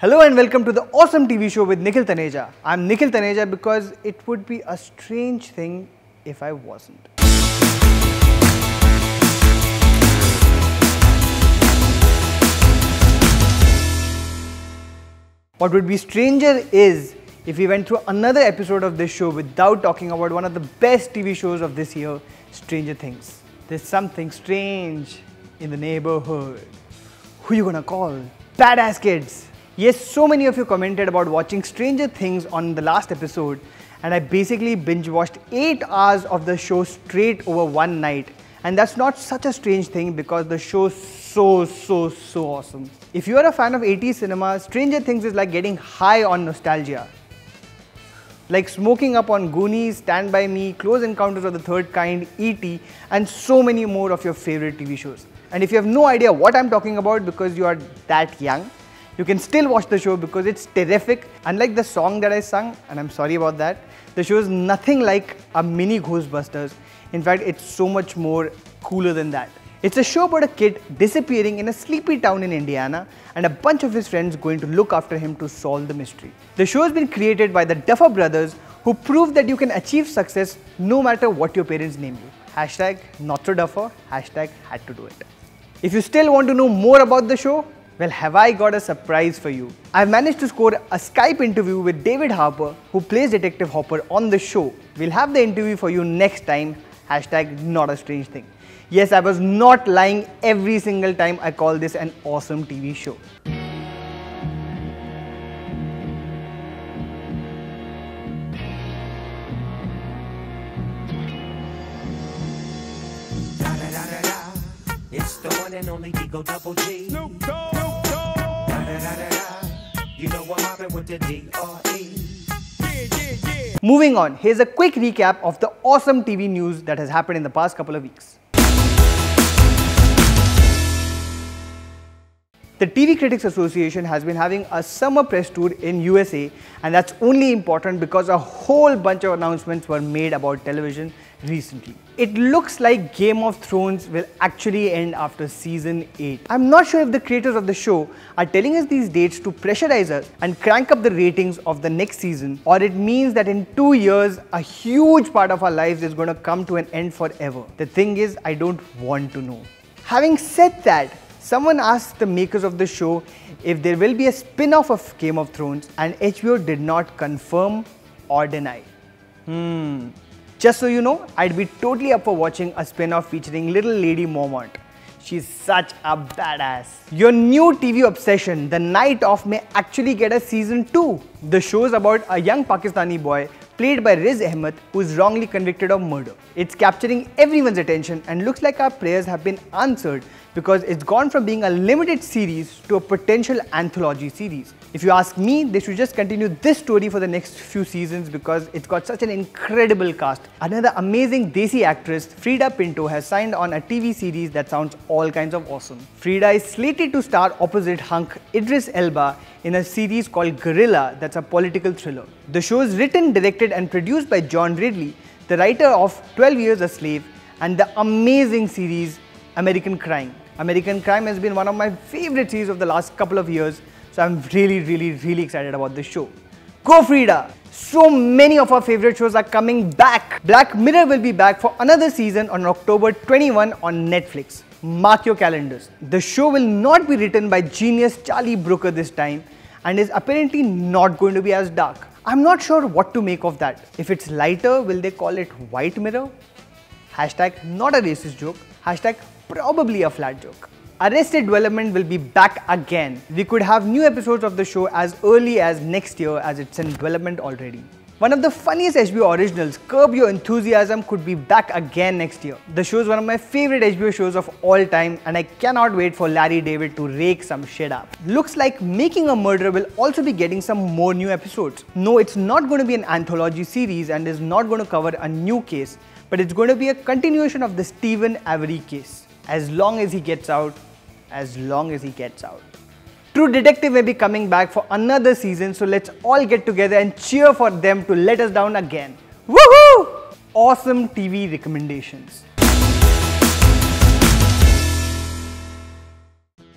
Hello and welcome to the awesome TV show with Nikhil Taneja. I'm Nikhil Taneja because it would be a strange thing if I wasn't. What would be stranger is if we went through another episode of this show without talking about one of the best TV shows of this year, Stranger Things. There's something strange in the neighborhood. Who you gonna call? Badass kids! Yes, so many of you commented about watching Stranger Things on the last episode, and I basically binge watched 8 hours of the show straight over one night. And that's not such a strange thing because the show's so awesome. If you are a fan of 80s cinema, Stranger Things is like getting high on nostalgia. Like smoking up on Goonies, Stand By Me, Close Encounters of the Third Kind, E.T. and so many more of your favorite TV shows. And if you have no idea what I'm talking about because you are that young, you can still watch the show because it's terrific. Unlike the song that I sung, and I'm sorry about that, the show is nothing like a mini Ghostbusters. In fact, it's so much more cooler than that. It's a show about a kid disappearing in a sleepy town in Indiana and a bunch of his friends going to look after him to solve the mystery. The show has been created by the Duffer Brothers, who prove that you can achieve success no matter what your parents name you. Hashtag not so Duffer, hashtag had to do it. If you still want to know more about the show, well, have I got a surprise for you. I've managed to score a Skype interview with David Harbour, who plays Detective Hopper on the show. We'll have the interview for you next time, hashtag not a strange thing. Yes, I was not lying every single time I call this an awesome TV show. It's the one and only Eagle Double G. Snoop Dogg. You know what happened with the D.R.E. Moving on, here's a quick recap of the awesome TV news that has happened in the past couple of weeks. The TV Critics Association has been having a summer press tour in USA, and that's only important because a whole bunch of announcements were made about television recently. It looks like Game of Thrones will actually end after season 8. I'm not sure if the creators of the show are telling us these dates to pressurize us and crank up the ratings of the next season, or it means that in 2 years, a huge part of our lives is going to come to an end forever. The thing is, I don't want to know. Having said that, someone asked the makers of the show if there will be a spin-off of Game of Thrones, and HBO did not confirm or deny. Just so you know, I'd be totally up for watching a spin-off featuring little Lady Mormont. She's such a badass. Your new TV obsession, The Night Of, may actually get a season 2. The show's about a young Pakistani boy played by Riz Ahmed, who is wrongly convicted of murder. It's capturing everyone's attention and looks like our prayers have been answered because it's gone from being a limited series to a potential anthology series. If you ask me, they should just continue this story for the next few seasons because it's got such an incredible cast. Another amazing Desi actress, Frida Pinto, has signed on a TV series that sounds all kinds of awesome. Frida is slated to star opposite hunk Idris Elba in a series called Guerrilla, that's a political thriller. The show is written, directed and produced by John Ridley, the writer of 12 Years a Slave and the amazing series American Crime. American Crime has been one of my favorite series of the last couple of years, so I'm really excited about this show. Go Frida! So many of our favorite shows are coming back. Black Mirror will be back for another season on October 21 on Netflix. Mark your calendars. The show will not be written by genius Charlie Brooker this time and is apparently not going to be as dark. I'm not sure what to make of that. If it's lighter, will they call it White Mirror? Hashtag not a racist joke. Hashtag probably a flat joke. Arrested Development will be back again. We could have new episodes of the show as early as next year as it's in development already. One of the funniest HBO originals, Curb Your Enthusiasm, could be back again next year. The show is one of my favorite HBO shows of all time and I cannot wait for Larry David to rake some shit up. Looks like Making a Murderer will also be getting some more new episodes. No, it's not going to be an anthology series and is not going to cover a new case, but it's going to be a continuation of the Stephen Avery case. As long as he gets out, as long as he gets out. True Detective may be coming back for another season, so let's all get together and cheer for them to let us down again. Woohoo! Awesome TV recommendations.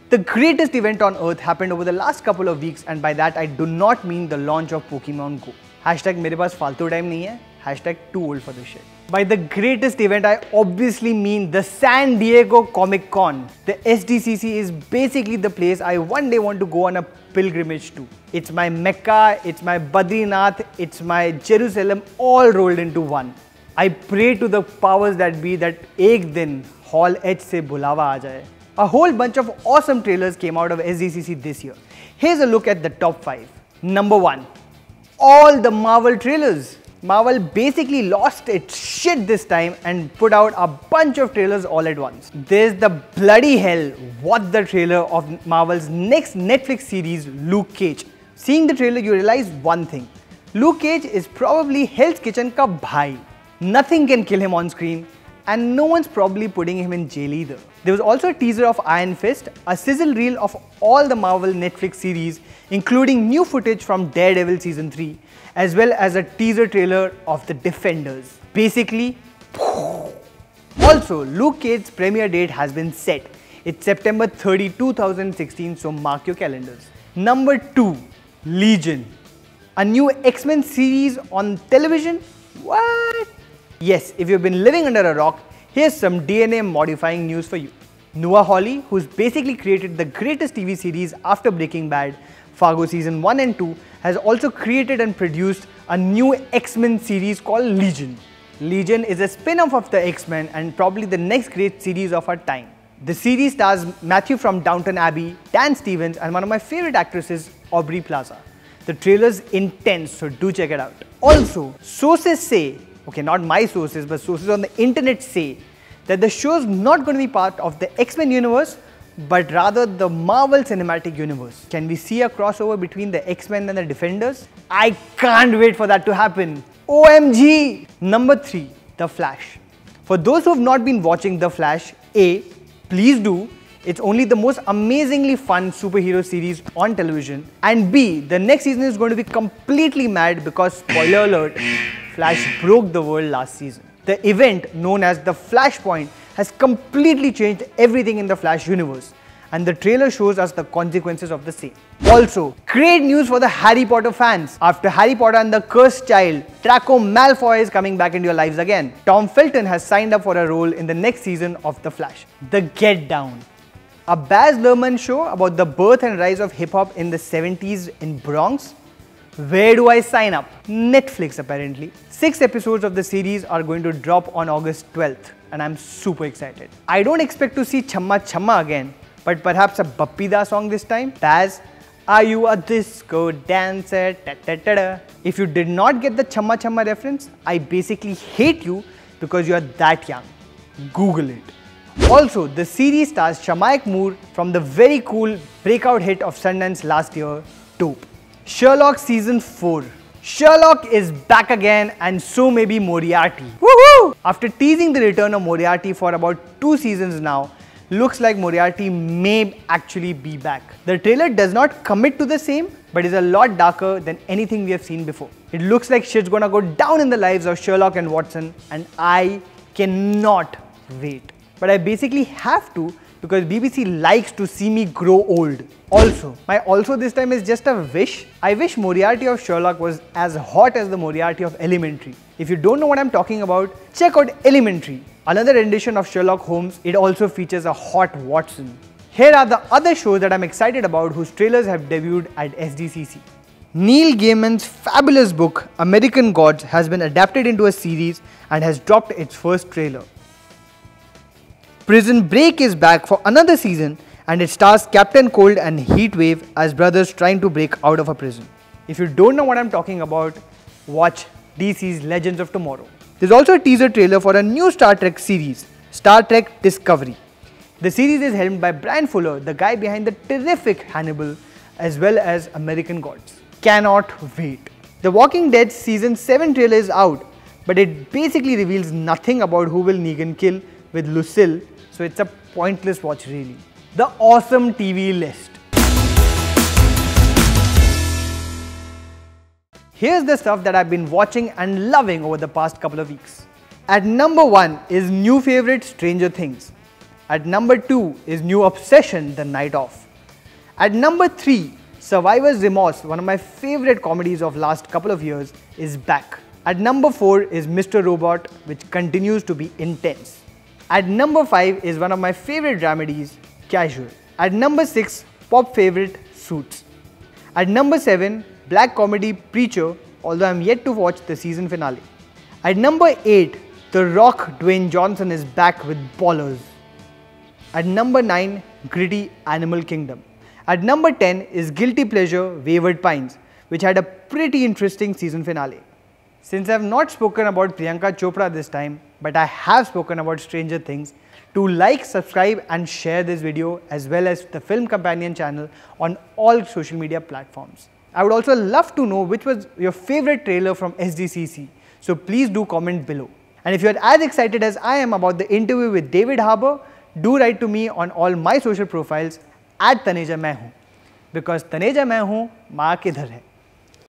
The greatest event on earth happened over the last couple of weeks, and by that I do not mean the launch of Pokemon Go. Hashtag मेरे पास फालतू time नहीं है, hashtag too old for this shit. By the greatest event, I obviously mean the San Diego Comic Con. The SDCC is basically the place I one day want to go on a pilgrimage to. It's my Mecca, it's my Badrinath, it's my Jerusalem, all rolled into one. I pray to the powers that be that ek din Hall H se bulawa aa jaye. A whole bunch of awesome trailers came out of SDCC this year. Here's a look at the top 5. Number 1. All the Marvel trailers. Marvel basically lost its shit this time and put out a bunch of trailers all at once. There's the bloody hell what the trailer of Marvel's next Netflix series, Luke Cage. Seeing the trailer, you realize one thing. Luke Cage is probably Hell's Kitchen ka bhai. Nothing can kill him on screen, and no one's probably putting him in jail either. There was also a teaser of Iron Fist, a sizzle reel of all the Marvel Netflix series, including new footage from Daredevil Season 3, as well as a teaser trailer of The Defenders. Basically, also, Luke Cage's premiere date has been set. It's September 30, 2016, so mark your calendars. Number 2, Legion. A new X-Men series on television? What? Yes, if you've been living under a rock, here's some DNA modifying news for you. Noah Hawley, who's basically created the greatest TV series after Breaking Bad, Fargo Season 1 and 2, has also created and produced a new X-Men series called Legion. Legion is a spin-off of the X-Men and probably the next great series of our time. The series stars Matthew from Downton Abbey, Dan Stevens, and one of my favorite actresses, Aubrey Plaza. The trailer's intense, so do check it out. Also, sources say, okay, not my sources, but sources on the internet say that the show's not going to be part of the X-Men universe, but rather the Marvel Cinematic Universe. Can we see a crossover between the X-Men and the Defenders? I can't wait for that to happen. OMG! Number 3, The Flash. For those who have not been watching The Flash, A, please do. It's only the most amazingly fun superhero series on television. And B, the next season is going to be completely mad because, spoiler alert, Flash broke the world last season. The event known as the Flashpoint has completely changed everything in the Flash universe, and the trailer shows us the consequences of the same. Also, great news for the Harry Potter fans. After Harry Potter and the Cursed Child, Draco Malfoy is coming back into your lives again. Tom Felton has signed up for a role in the next season of The Flash. The Get Down. A Baz Luhrmann show about the birth and rise of hip-hop in the 70s in Bronx. Where do I sign up? Netflix apparently. 6 episodes of the series are going to drop on August 12th and I'm super excited. I don't expect to see Chamma Chamma again, but perhaps a Bappida song this time. Baz, are you a disco dancer? Ta -ta -ta -da. If you did not get the Chamma Chamma reference, I basically hate you because you are that young. Google it. Also, the series stars Shamaik Moore from the very cool breakout hit of Sundance last year, Dope. Sherlock Season 4. Sherlock is back again, and so may be Moriarty. Woohoo! After teasing the return of Moriarty for about 2 seasons now, looks like Moriarty may actually be back. The trailer does not commit to the same, but is a lot darker than anything we have seen before. It looks like shit's gonna go down in the lives of Sherlock and Watson, and I cannot wait. But I basically have to, because BBC likes to see me grow old. Also, my also this time is just a wish. I wish Moriarty of Sherlock was as hot as the Moriarty of Elementary. If you don't know what I'm talking about, check out Elementary. Another rendition of Sherlock Holmes, it also features a hot Watson. Here are the other shows that I'm excited about whose trailers have debuted at SDCC. Neil Gaiman's fabulous book, American Gods, has been adapted into a series and has dropped its first trailer. Prison Break is back for another season, and it stars Captain Cold and Heatwave as brothers trying to break out of a prison. If you don't know what I'm talking about, watch DC's Legends of Tomorrow. There's also a teaser trailer for a new Star Trek series, Star Trek Discovery. The series is helmed by Brian Fuller, the guy behind the terrific Hannibal, as well as American Gods. Cannot wait. The Walking Dead Season 7 trailer is out, but it basically reveals nothing about who will Negan kill with Lucille, so it's a pointless watch really. The awesome TV list. Here's the stuff that I've been watching and loving over the past couple of weeks. At number 1 is new favorite Stranger Things. At number 2 is new obsession, The Night Of. At number 3, Survivor's Remorse, one of my favorite comedies of last couple of years, is back. At number 4 is Mr. Robot, which continues to be intense. At number 5 is one of my favorite dramedies, Casual. At number 6, pop favorite, Suits. At number 7, black comedy, Preacher, although I'm yet to watch the season finale. At number 8, The Rock, Dwayne Johnson is back with Ballers. At number 9, gritty, Animal Kingdom. At number 10 is guilty pleasure, Wayward Pines, which had a pretty interesting season finale. Since I have not spoken about Priyanka Chopra this time, but I have spoken about Stranger Things, do like, subscribe and share this video as well as the Film Companion channel on all social media platforms. I would also love to know which was your favorite trailer from SDCC, so please do comment below. And if you are as excited as I am about the interview with David Harbour, do write to me on all my social profiles @TanejaMainHu, because Taneja Main Hu, Maa Kidhar Hai.